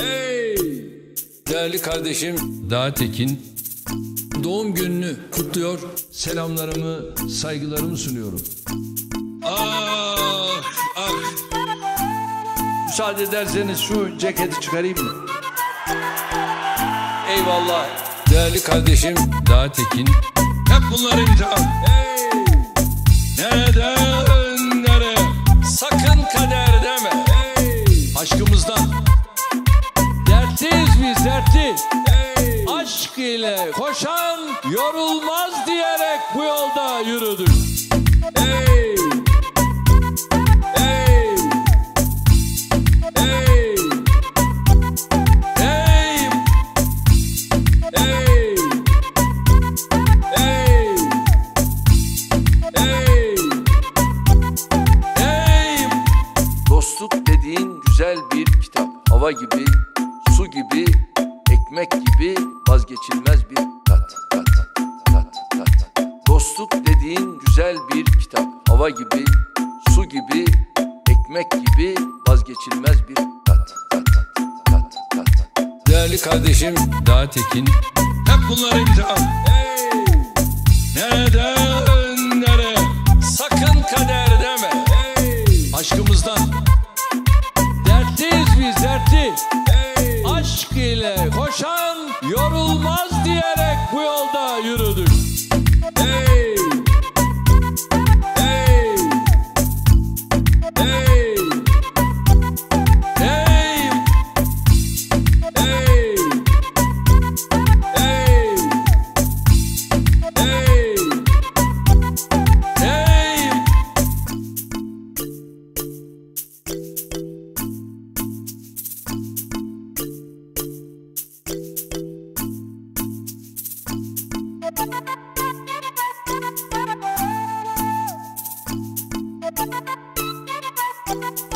Hey! Değerli kardeşim Dağtekin doğum gününü kutluyor. Selamlarımı, saygılarımı sunuyorum. Ah! Ah! Müsaade ederseniz şu ceketi çıkarayım mı? Eyvallah. Değerli kardeşim Dağtekin. Hep bunları imtihan. Hey! Neden nereye? Sakın kader deme. Hey! Aşkımızdan. Dertliyiz biz, dertli. Hey! Aşk ile koşan yorulmaz diyerek bu yolda yürüdük. Hey! Hey! Hey! Hey! Hey! Dostluk dediğin güzel bir kitap. Hava gibi, su gibi, ekmek gibi vazgeçilmez bir tat. Dostluk dediğin güzel bir kitap. Hava gibi, su gibi, ekmek gibi vazgeçilmez bir tat. Değerli kardeşim Dağtekin. Hep bunları imtihan. Hey! Neden nereye? Sakın kader deme. Hey! Aşkımızdan. Hey! Aşk ile koşan yorulmaz diyerek bu yolda yürüdük. Hey! Hey! Hey! Hey! Hey! Hey! Hey!